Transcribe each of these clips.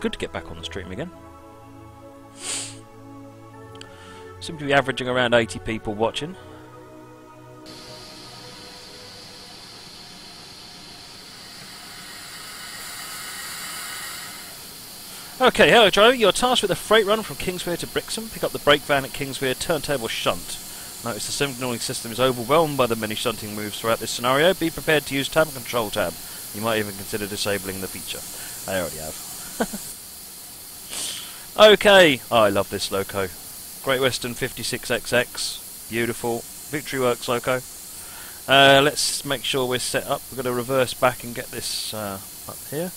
It's good to get back on the stream again. Seem to be averaging around 80 people watching. Okay, hello driver, you're tasked with a freight run from Kingswear to Brixham. Pick up the brake van at Kingswear, turntable shunt. Notice the signalling system is overwhelmed by the many shunting moves throughout this scenario. Be prepared to use tab control tab. You might even consider disabling the feature. I already have. Okay, oh, I love this loco. Great Western 56XX. Beautiful. Victory Works loco. Let's make sure we're set up. We're going to reverse back and get this up here.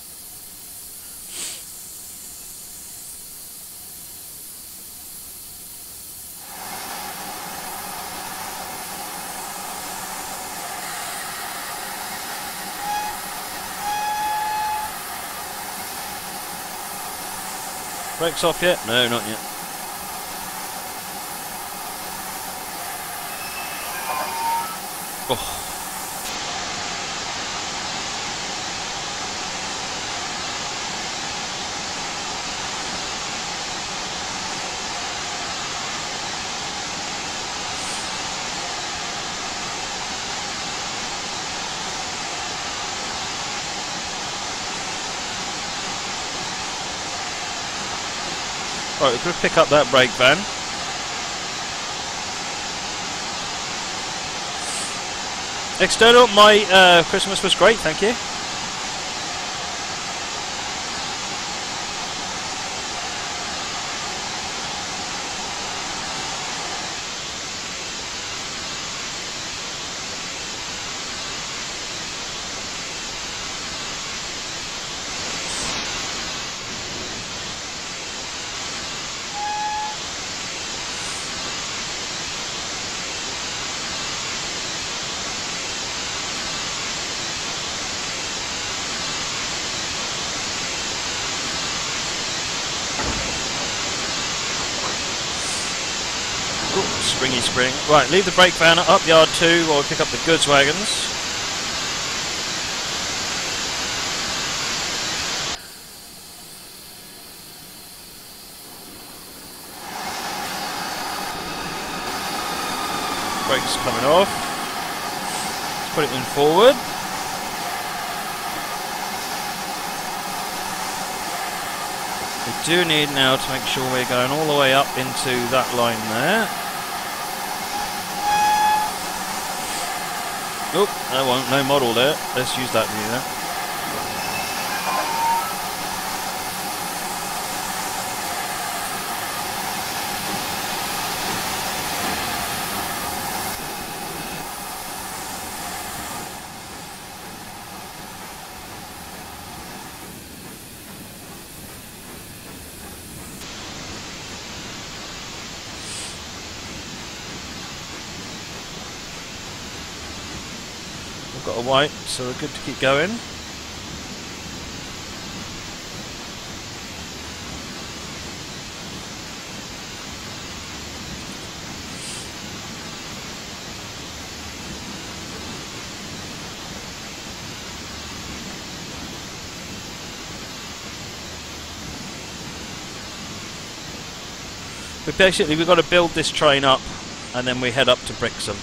Brakes off yet? No, not yet. Right, we're going to pick up that brake van. External, my Christmas was great, thank you. Spring. Right, leave the brake van at Upyard 2 while we pick up the goods wagons. Brake's coming off. Let's put it in forward. We do need now to make sure we're going all the way up into that line there. Oop, that one, no model there. Let's use that view there. White, so we're good to keep going. But basically we've got to build this train up and then we head up to Brixham.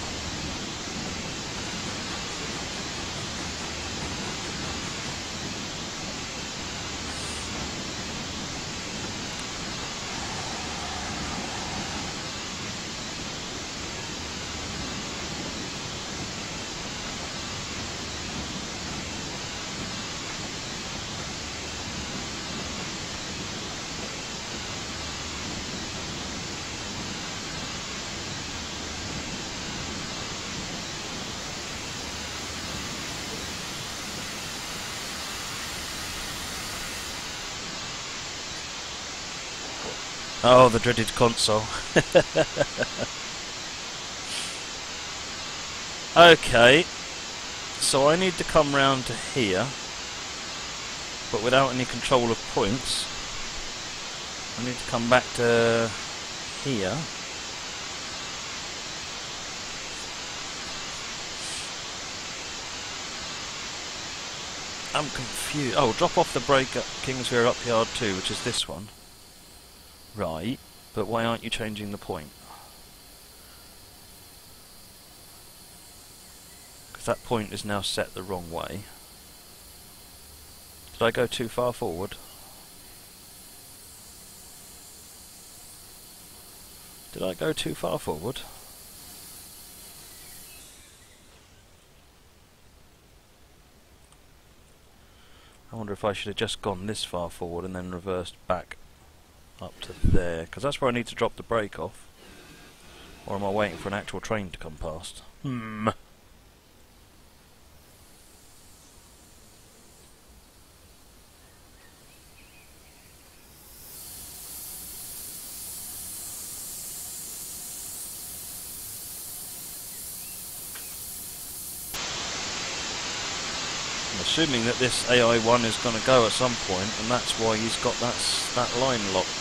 Oh, the dreaded console. Okay, so I need to come round to here, but without any control of points. I need to come back to here. I'm confused. Oh, drop off the brake at Kingswear Upyard 2, which is this one. Right, but why aren't you changing the point? Because that point is now set the wrong way. Did I go too far forward? Did I go too far forward? I wonder if I should have just gone this far forward and then reversed back up to there, because that's where I need to drop the brake off. Or am I waiting for an actual train to come past? Assuming that this AI1 is going to go at some point, and that's why he's got that line locked.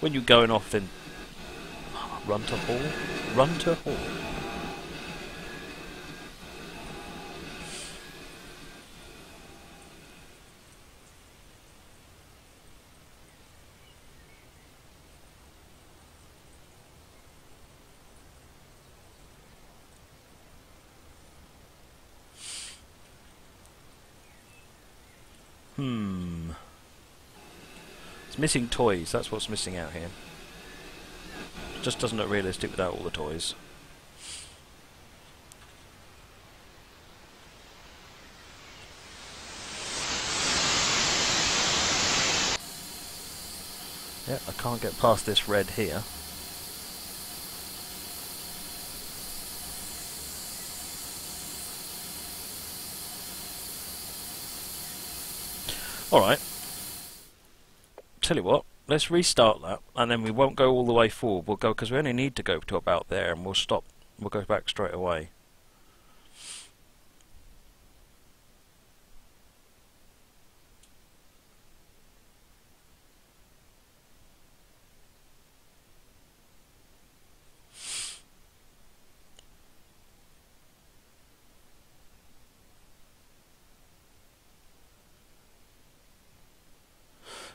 When you're going off, then run to hall, run to hall. It's missing toys, that's what's missing out here. It just doesn't look realistic without all the toys. Yeah, I can't get past this red here. Alright. Tell you what, let's restart that, and then we won't go all the way forward. We'll go, because we only need to go to about there, and we'll stop. We'll go back straight away.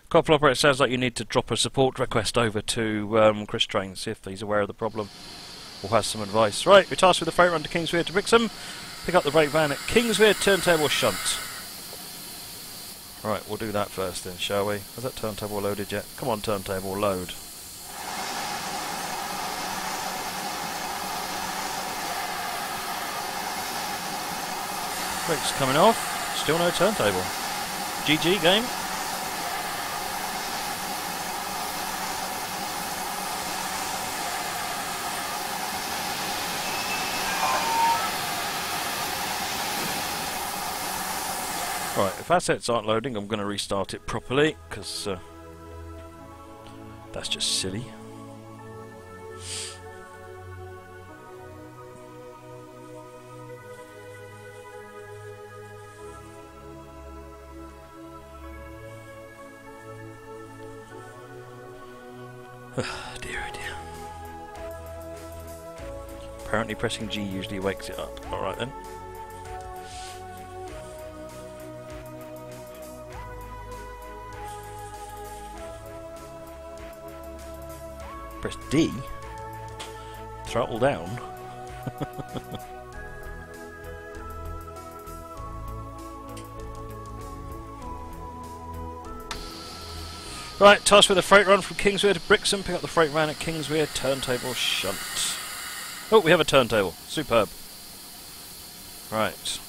Copper Operator, it sounds like you need to drop a support request over to Chris Train, see if he's aware of the problem or has some advice. Right, we're tasked with the freight run to Kingswear to Brixham. Pick up the brake van at Kingswear Turntable Shunt. Right, we'll do that first then, shall we? Has that turntable loaded yet? Come on, turntable, load. Brakes coming off. Still no turntable. GG game. Right, if assets aren't loading, I'm going to restart it properly, because that's just silly. Dear, oh dear. Apparently pressing G usually wakes it up. Alright then. Press D, throttle down. Right, tasked with a freight run from Kingswear to Brixham. Pick up the freight van at Kingswear Turntable Shunt. Oh, we have a turntable. Superb. Right.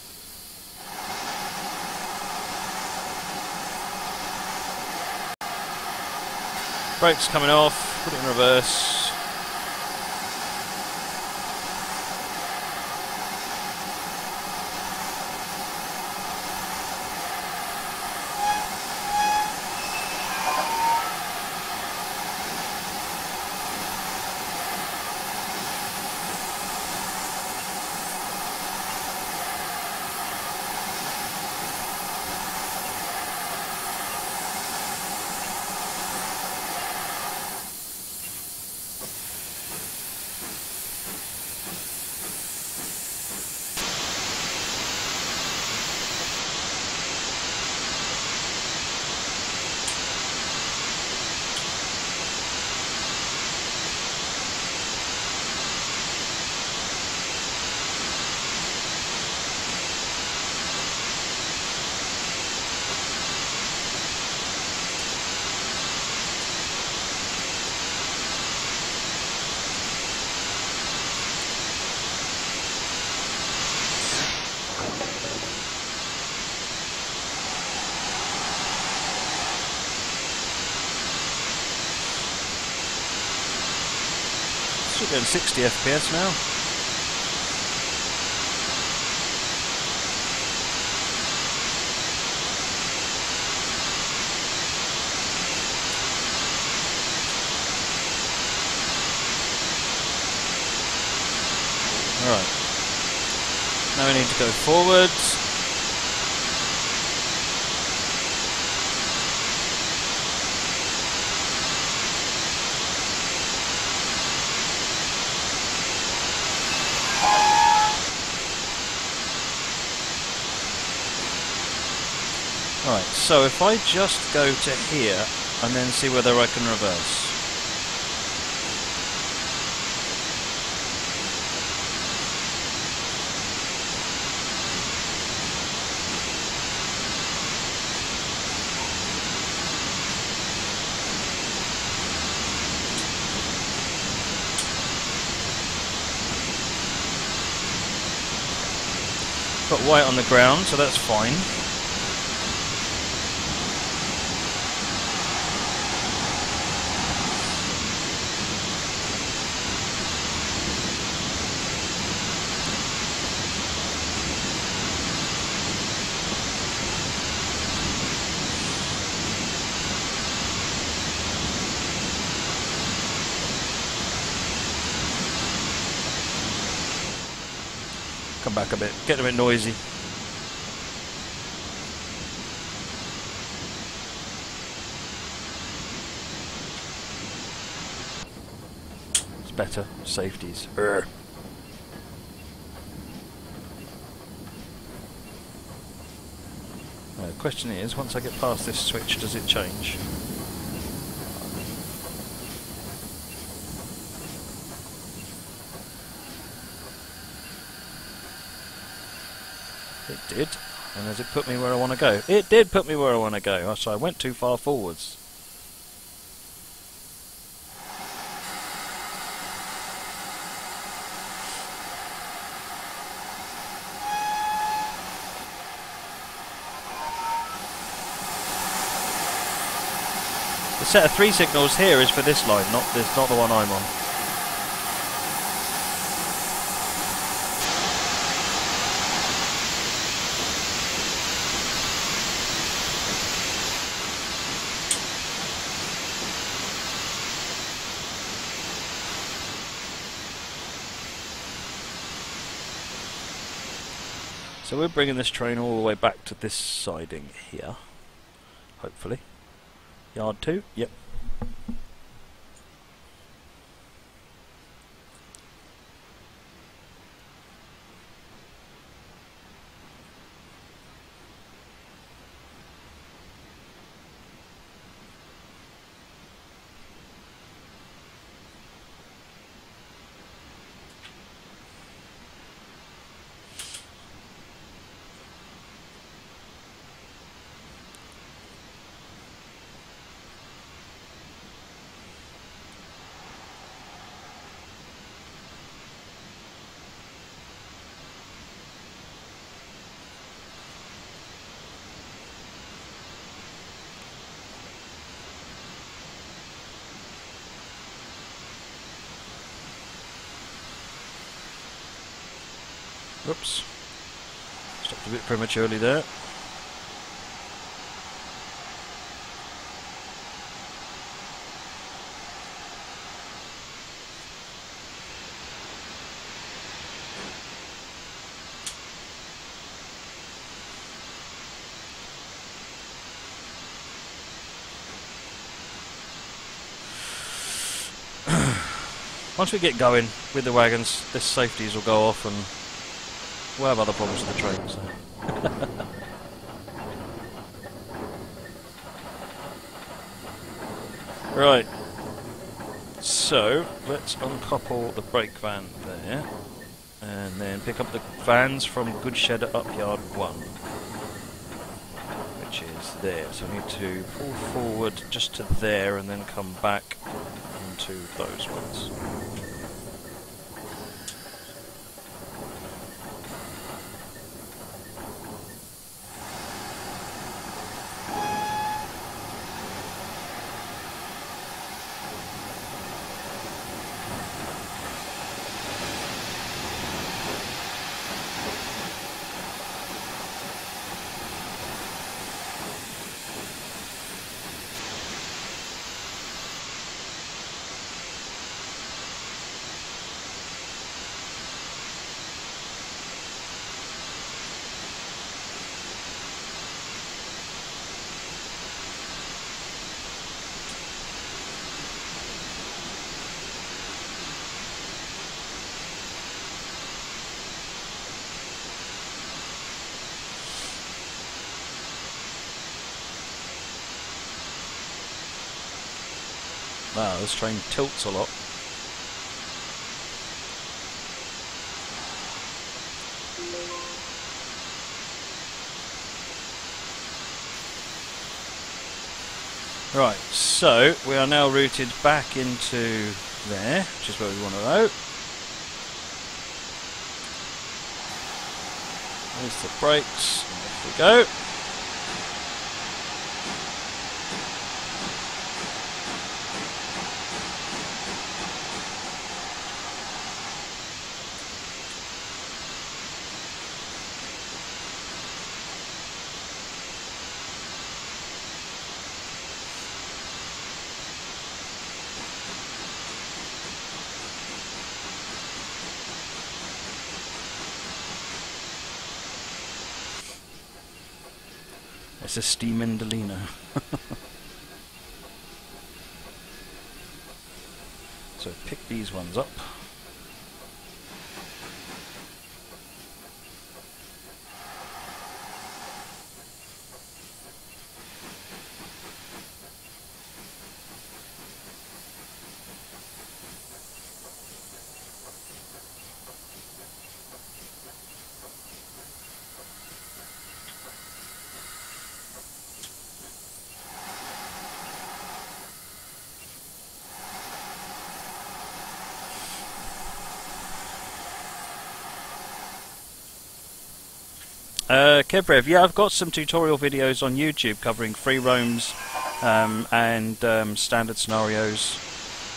Brakes coming off, put it in reverse. Actually doing 60 FPS now. Alright. Now we need to go forwards. Alright, so if I just go to here and then see whether I can reverse. Got white on the ground, so that's fine. Come back a bit, getting a bit noisy. It's better, safeties. Urgh. Now the question is, once I get past this switch, does it change? It did, and does it put me where I want to go? It did put me where I want to go, so I went too far forwards. The set of three signals here is for this line, not the one I'm on. So we're bringing this train all the way back to this siding here, hopefully. Yard 2? Yep. Oops, stopped a bit prematurely there. Once we get going with the wagons, the safeties will go off and we'll have other problems with the train, so. Right. So, let's uncouple the brake van there, and then pick up the vans from Goodshed Upyard 1, which is there. So I need to pull forward just to there and then come back into those ones. Wow, this train tilts a lot. Right, so we are now routed back into there, which is where we want to go. There's the brakes, and off we go. It's a steam Endolina. So pick these ones up. Kebrev, yeah, I've got some tutorial videos on YouTube covering free roams and standard scenarios,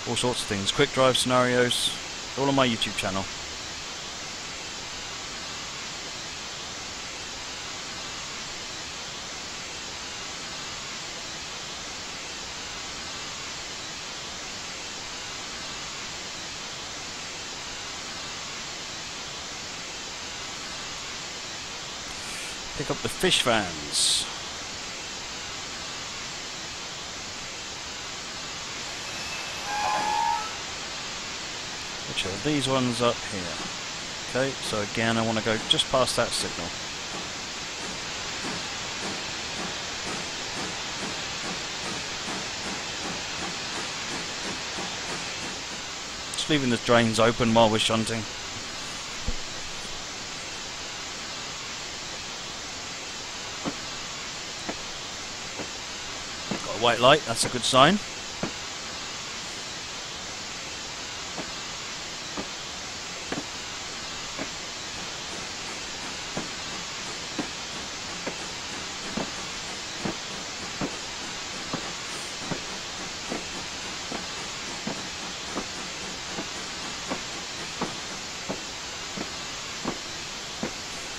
all sorts of things, quick drive scenarios, all on my YouTube channel. Pick up the fish vans. Which are these ones up here. Okay, so again I want to go just past that signal. Just leaving the drains open while we're shunting. White light, that's a good sign.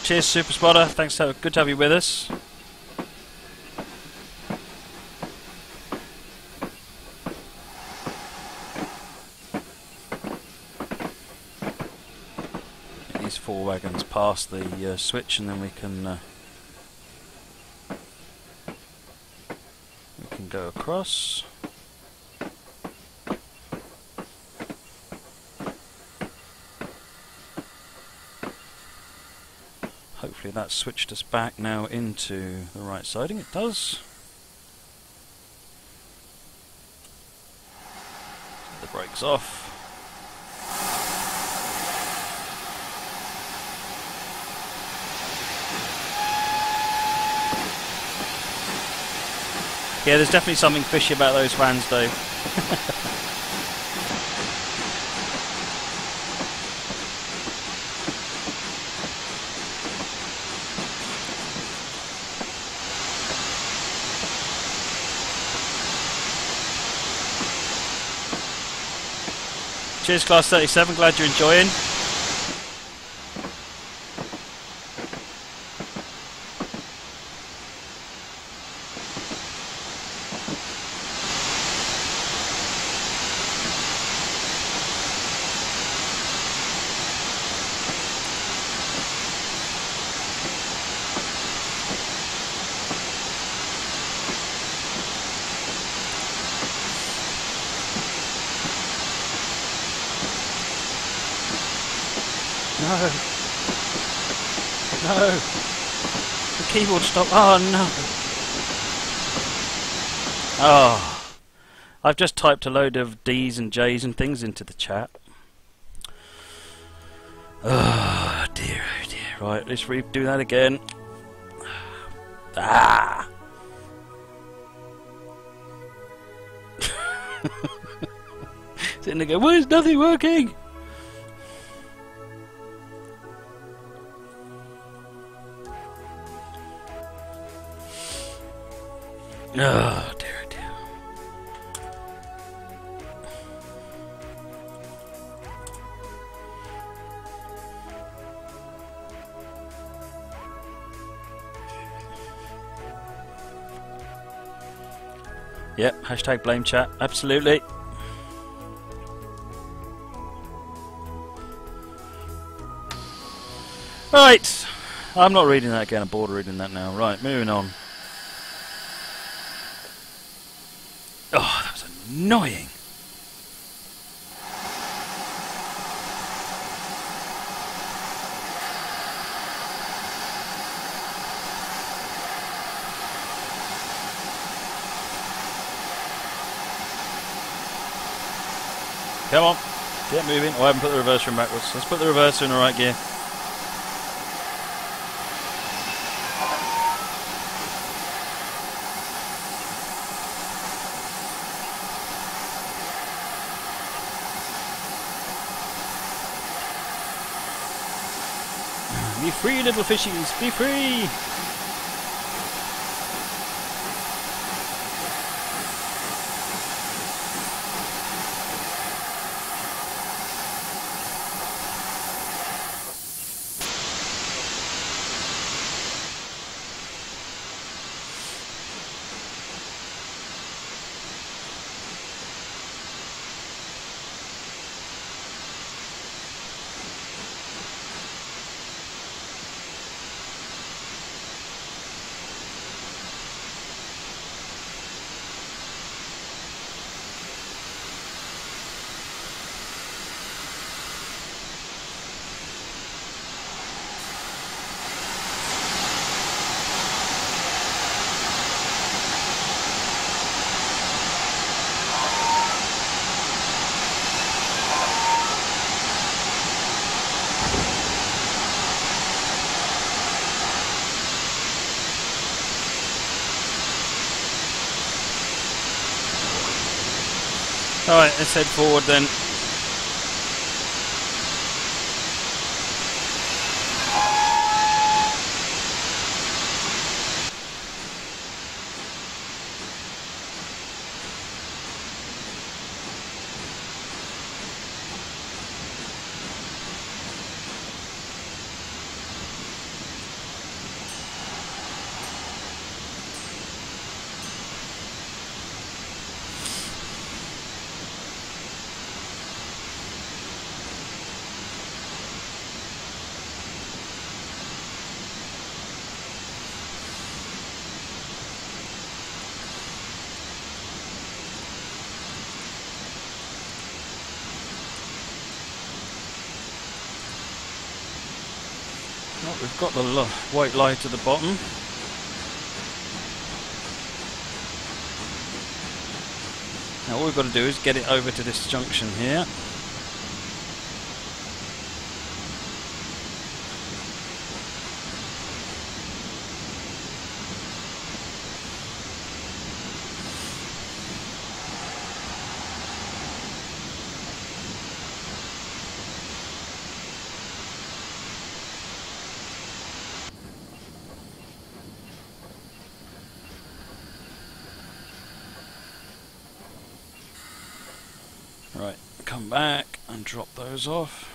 Cheers, Super Spotter. Thanks, good to have you with us. Wagons past the switch, and then we can go across. Hopefully that switched us back now into the right siding. It does. Get the brakes off. Yeah, there's definitely something fishy about those fans, Dave. Cheers, Class 37. Glad you're enjoying. Stop. Oh no. Oh, I've just typed a load of D's and J's and things into the chat. Oh dear, oh dear. Right, let's redo that again. Ah! Sitting there going, why is nothing working? Oh dear, oh dear. Yep, hashtag blame chat, absolutely. Right, I'm not reading that again, I'm bored of reading that now. Right, moving on. Annoying. Come on, get moving. Oh, I haven't put the reverser in backwards. Let's put the reverser in the right gear. Free little fishies, be free! Alright, let's head forward then. We've got the white light at the bottom. Now all we've got to do is get it over to this junction here. Back and drop those off.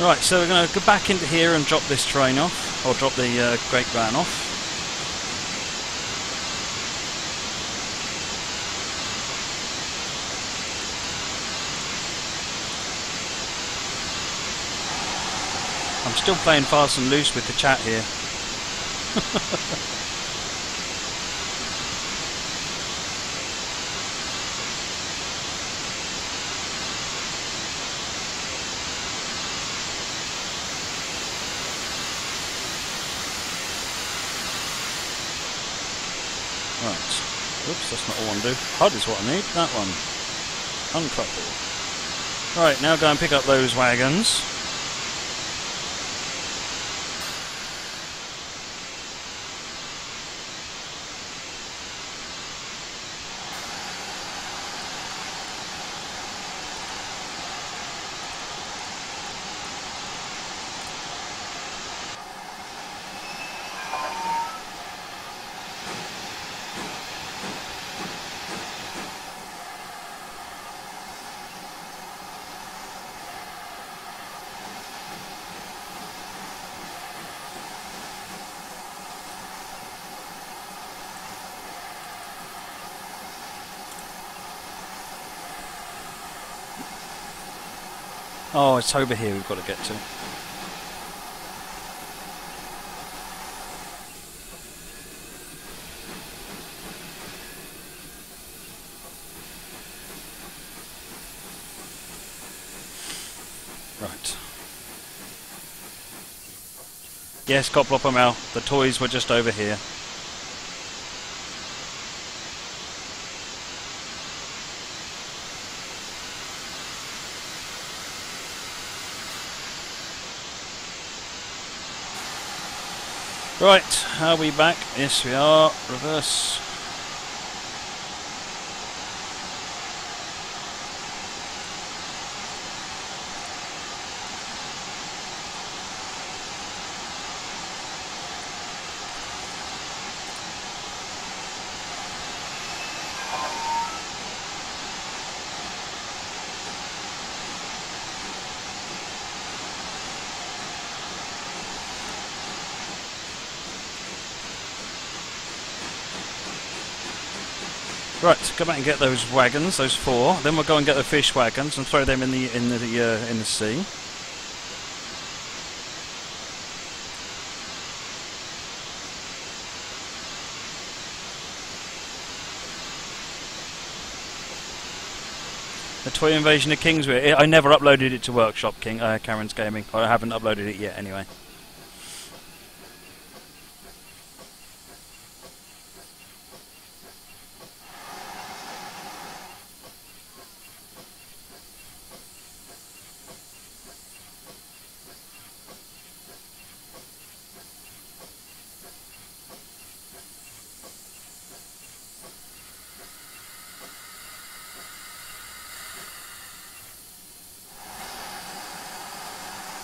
Right, so we're going to go back into here and drop this train off, or drop the Great Van off. I'm still playing fast and loose with the chat here. Right. Oops, that's not what I want to do. HUD is what I need. That one. Uncouple. Right, now go and pick up those wagons. Oh, it's over here we've got to get to. Right. Yes, Coploppermel, the toys were just over here. Right, are we back? Yes, we are. Reverse. Right, go back and get those wagons, those four. Then we'll go and get the fish wagons and throw them in the sea. The toy invasion of Kingswear. I never uploaded it to Workshop King. Karen's Gaming. I haven't uploaded it yet, anyway.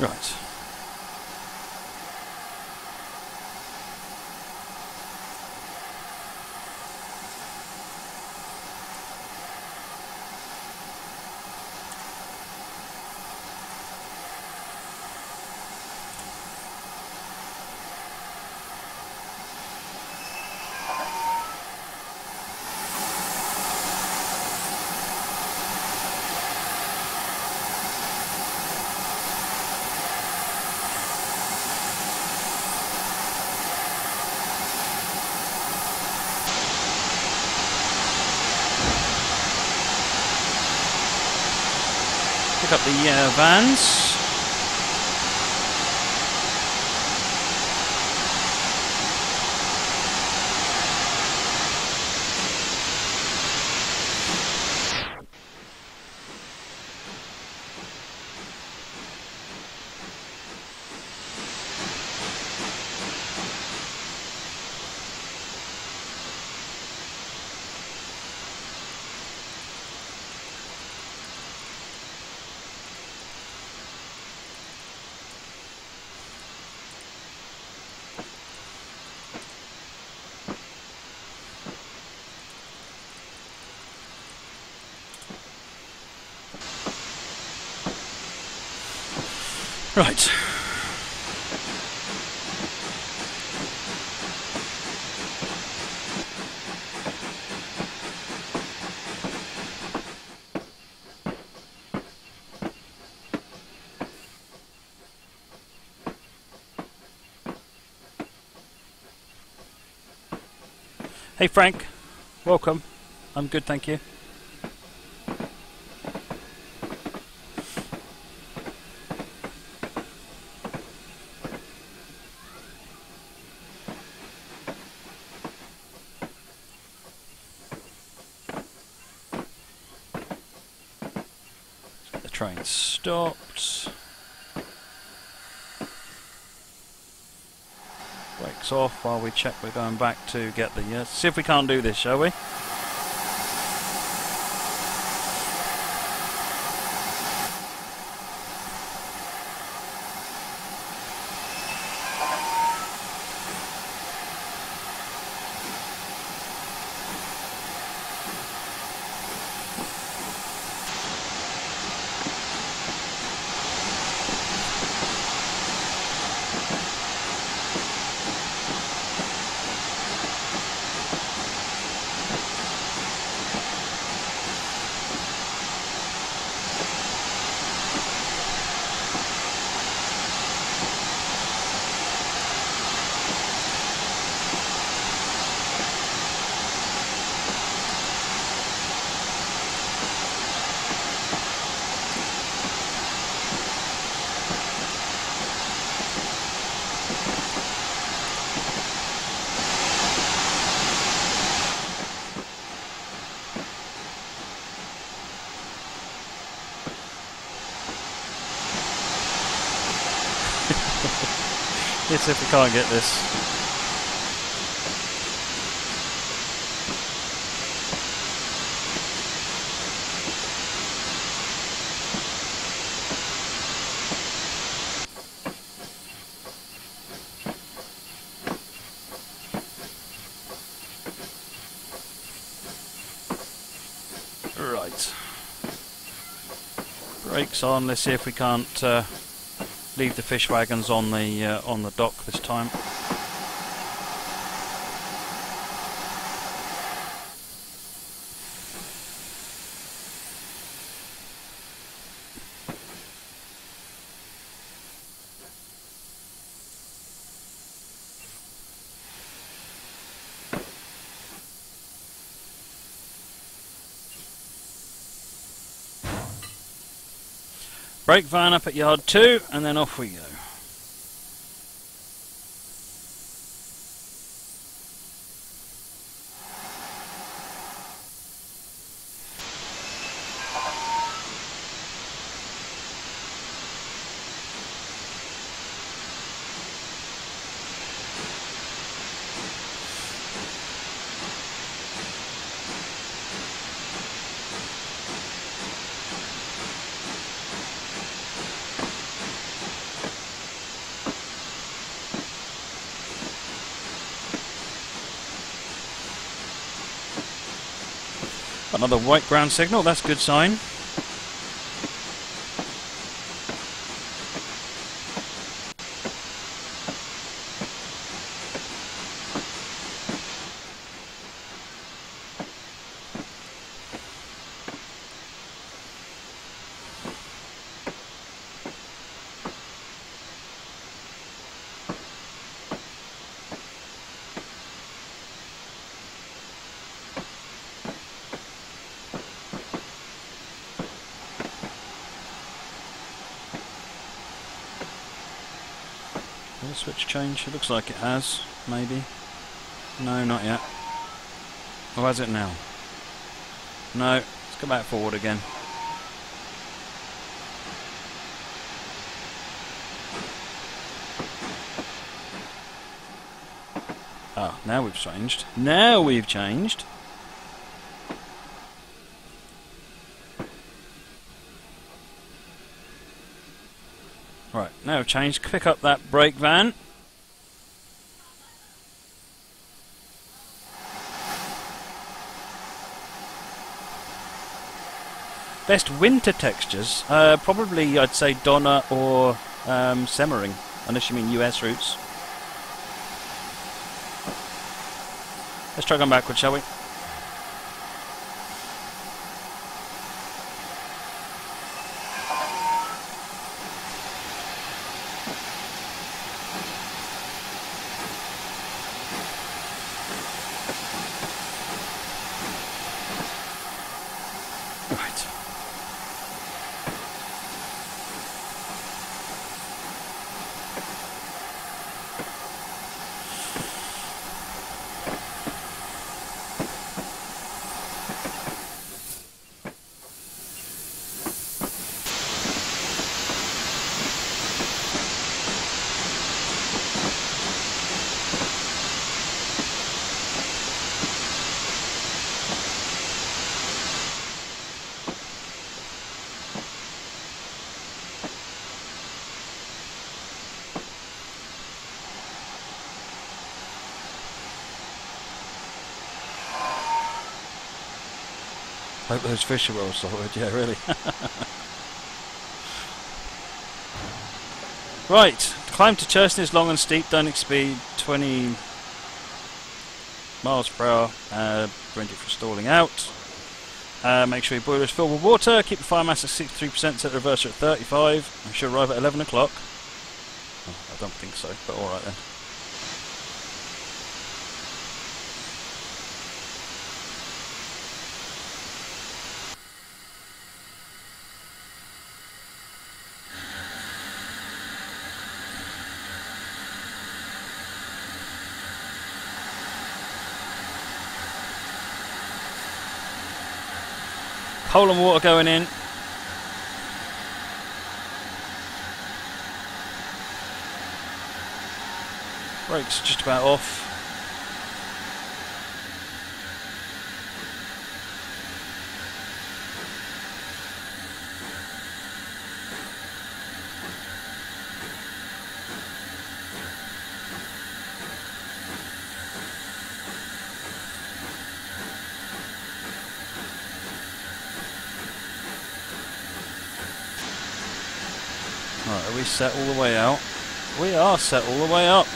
Right. Pick up the vans. Right. Hey Frank, welcome. I'm good, thank you. The train stopped. Brakes off while we check we're going back to get the... see if we can't do this, shall we? Let's see if we can't get this. Right. Brakes on, let's see if we can't leave the fish wagons on the dock this time. Brake van up at yard 2 and then off we go. Another white ground signal, that's a good sign. Switch change, it looks like it has, maybe. No, not yet. Or has it now? No, let's go back forward again. Ah, now we've changed. Now we've changed! Right, now we've changed. Pick up that brake van. Best winter textures? Probably I'd say Donner or Semmering, unless you mean US routes. Let's try going backwards, shall we? Hope those fish are well sorted, yeah, really. Right, the climb to Churston is long and steep, don't speed 20 miles per hour, prevent it from stalling out. Make sure your boiler is filled with water, keep the fire mass at 63%, set the reverser at 35, and you should arrive at 11 o'clock. Oh, I don't think so, but alright then. Coal and water going in. Brakes just about off. Set all the way out. We are set all the way up.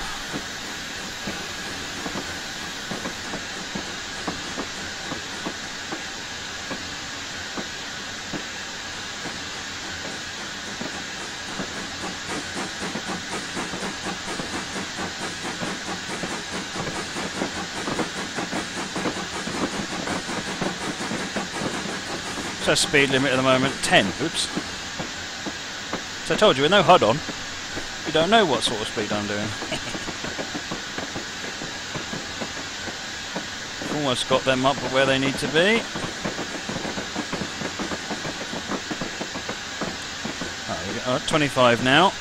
So speed limit at the moment 10. Oops. So I told you, with no HUD on, you don't know what sort of speed I'm doing. Almost got them up to where they need to be. Oh, we got 25 now.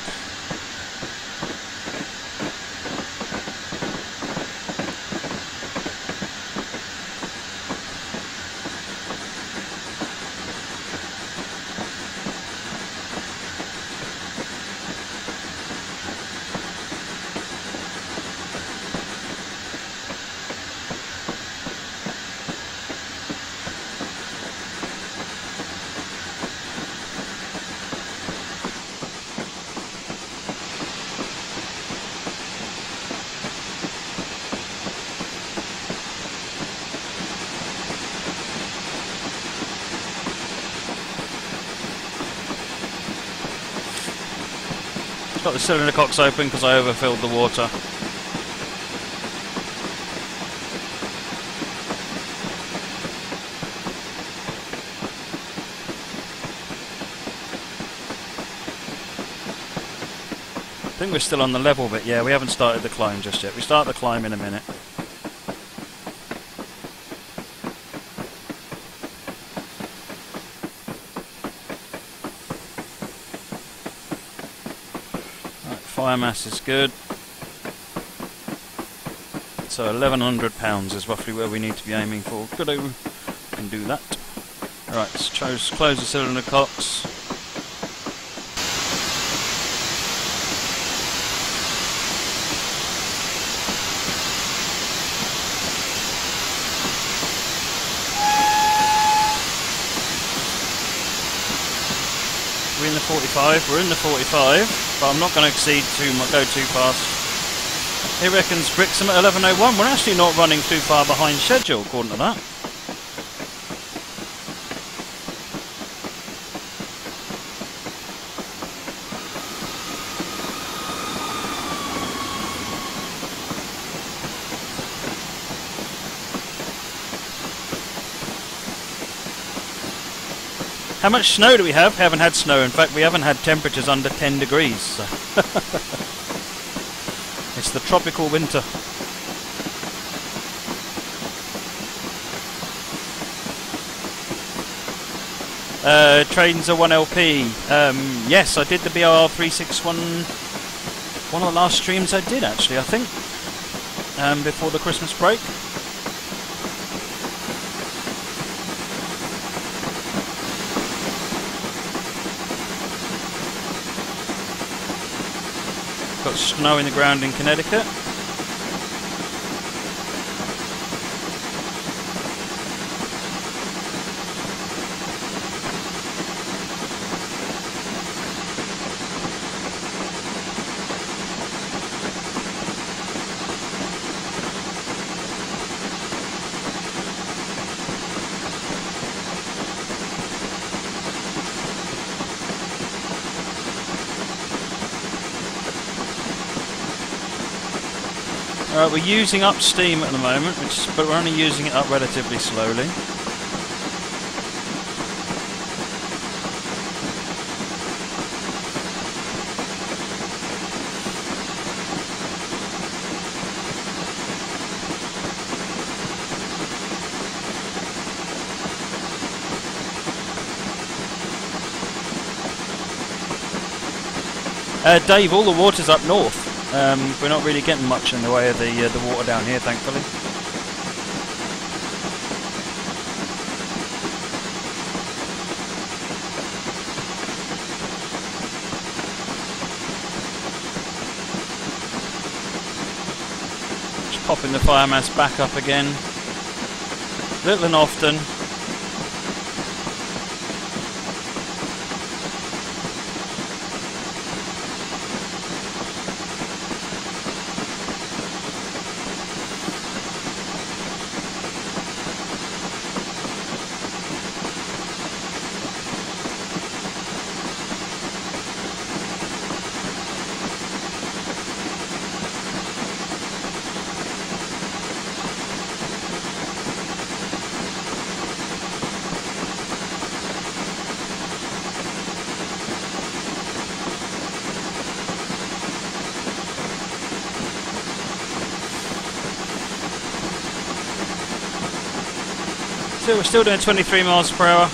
Got the cylinder cocks open because I overfilled the water. I think we're still on the level, but yeah, we haven't started the climb just yet. We start the climb in a minute. Mass is good, so 1100 pounds is roughly where we need to be aiming for. Good, we can do that. Alright, let's close the cylinder cocks. Are we in the 45, we're in the 45, but I'm not going to go too fast. He reckons Brixham at 11:01, we're actually not running too far behind schedule according to that. How much snow do we have? We haven't had snow, in fact we haven't had temperatures under 10 degrees. So it's the tropical winter. Trains are 1LP. Yes, I did the BR361, one of the last streams I did actually, I think, before the Christmas break. Got snow in the ground in Connecticut. Alright, we're using up steam at the moment, but we're only using it up relatively slowly. Dave, all the water's up north. We're not really getting much in the way of the water down here, thankfully. Just popping the fire mass back up again, little and often. We're still doing 23 miles per hour.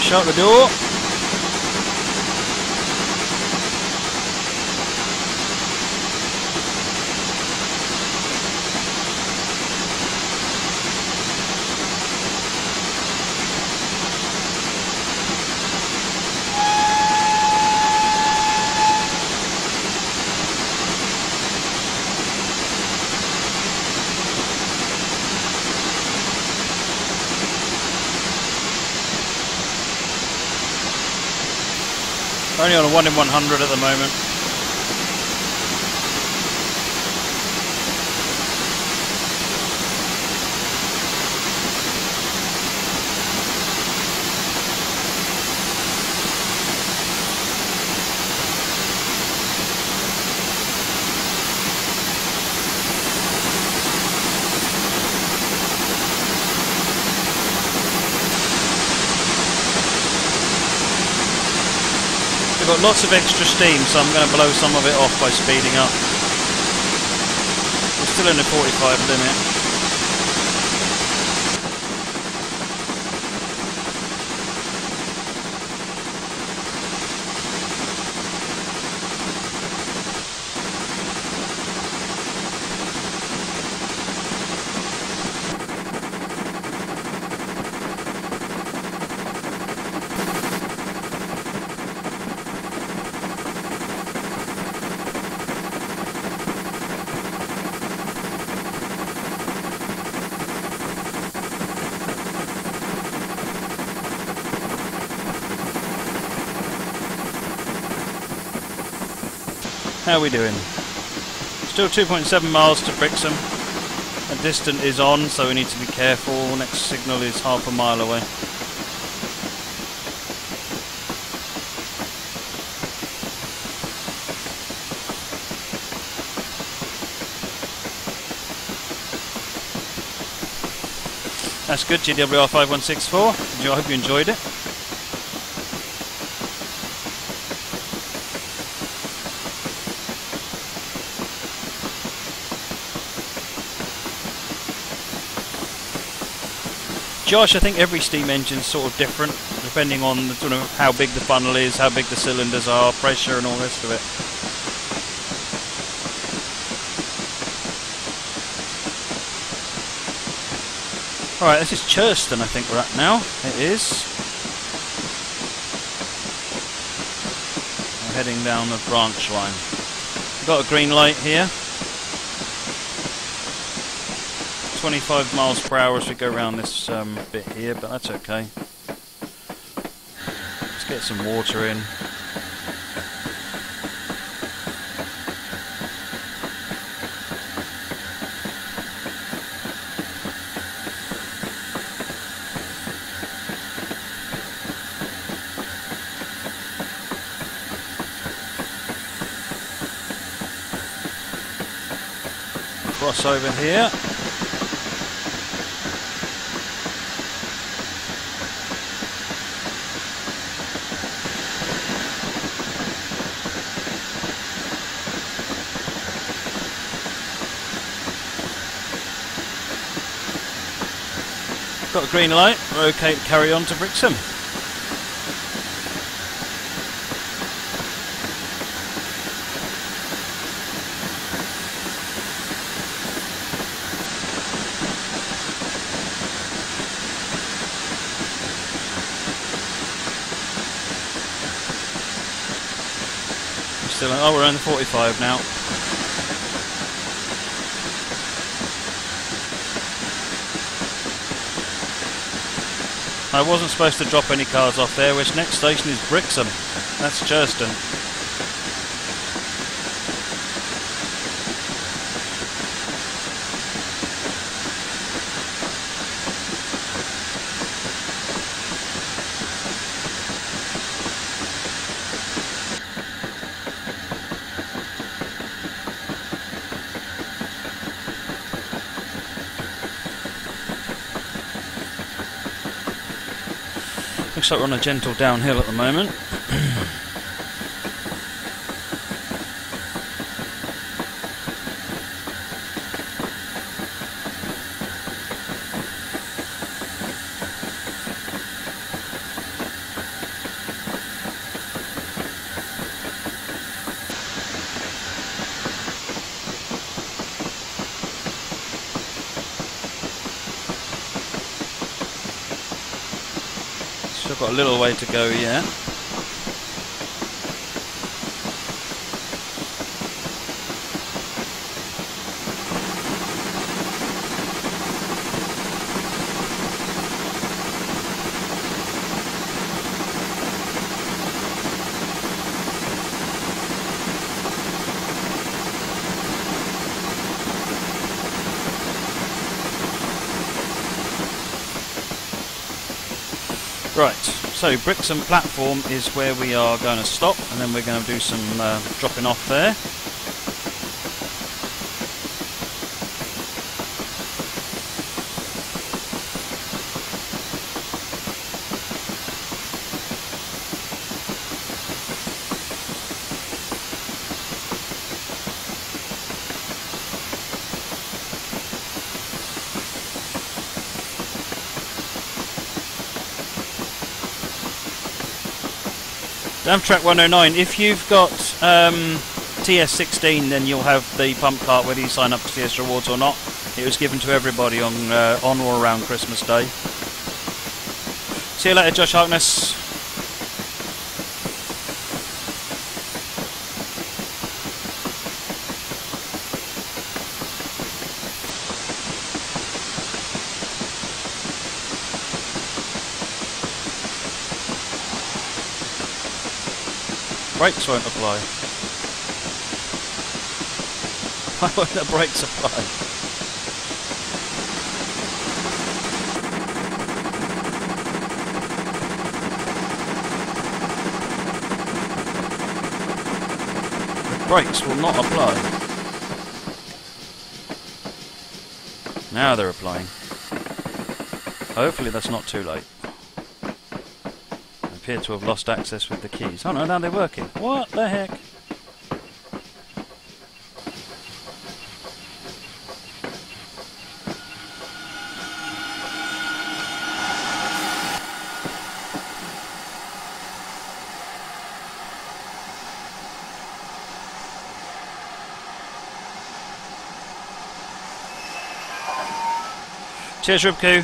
Shut the door. Only on a 1 in 100 at the moment. Got lots of extra steam, so I'm going to blow some of it off by speeding up. We're still in the 45 limit. How are we doing? Still 2.7 miles to Brixham. The distance is on, so we need to be careful. Next signal is half a mile away. That's good, GWR 5164. I hope you enjoyed it. Josh, I think every steam engine's sort of different, depending on the, sort of how big the funnel is, how big the cylinders are, pressure and all the rest of it. Alright, this is Churston, I think we're at now. It is. We're heading down the branch line. We've got a green light here. 25 miles per hour as we go around this bit here, but that's okay. Let's get some water in. Cross over here. Got a green light, we're okay to carry on to Brixham. Oh, we're on the 45 now. I wasn't supposed to drop any cars off there, which next station is Brixham. That's Churston. Looks like we're on a gentle downhill at the moment. Got a little way to go, yeah. Right, so Brixham platform is where we are going to stop, and then we're going to do some dropping off there. Amtrak 109, if you've got TS 16, then you'll have the pump cart whether you sign up to TS rewards or not. It was given to everybody on or around Christmas Day. See you later, Josh Harkness. Brakes won't apply. Why won't the brakes apply? Brakes will not apply. Now they're applying. Hopefully that's not too late. I appear to have lost access with the keys. Oh no, now they're working. What the heck? Cheers, Rubku.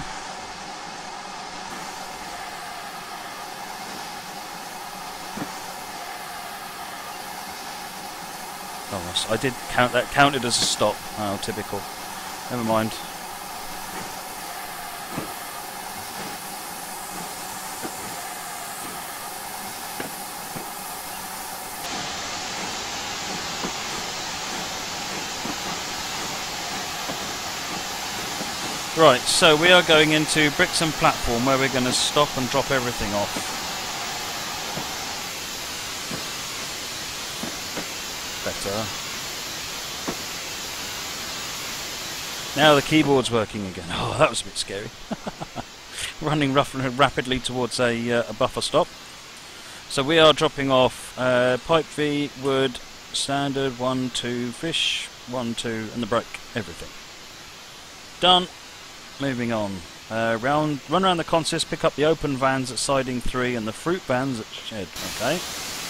Oh, I did count that. Counted as a stop. Oh, typical. Never mind. Right, so we are going into Brixham platform where we're going to stop and drop everything off. Better. Now the keyboard's working again. Oh, that was a bit scary. Running roughly rapidly towards a buffer stop. So we are dropping off pipe V, wood, standard, 1, 2, fish, 1, 2, and the brake, everything. Done. Moving on, run around the consist, pick up the open vans at siding 3 and the fruit vans at shed. Okay.